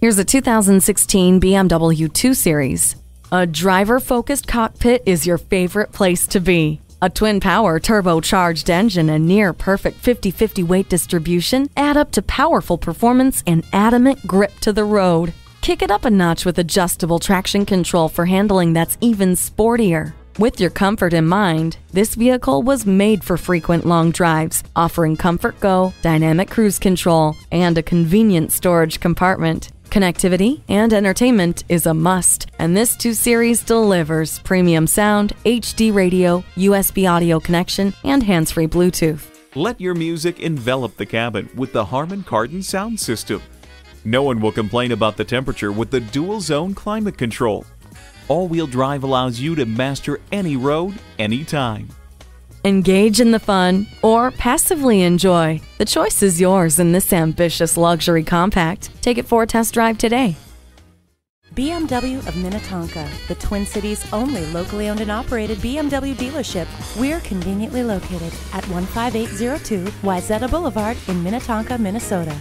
Here's a 2016 BMW 2 Series. A driver-focused cockpit is your favorite place to be. A twin-power turbocharged engine and near-perfect 50-50 weight distribution add up to powerful performance and adamant grip to the road. Kick it up a notch with adjustable traction control for handling that's even sportier. With your comfort in mind, this vehicle was made for frequent long drives, offering Comfort Go, dynamic cruise control, and a convenient storage compartment. Connectivity and entertainment is a must, and this 2 Series delivers premium sound, HD radio, USB audio connection, and hands-free Bluetooth. Let your music envelop the cabin with the Harman Kardon sound system. No one will complain about the temperature with the dual-zone climate control. All-wheel drive allows you to master any road, anytime. Engage in the fun or passively enjoy. The choice is yours in this ambitious luxury compact. Take it for a test drive today. BMW of Minnetonka, the Twin Cities' only locally owned and operated BMW dealership. We're conveniently located at 15802 Wayzata Boulevard in Minnetonka, Minnesota.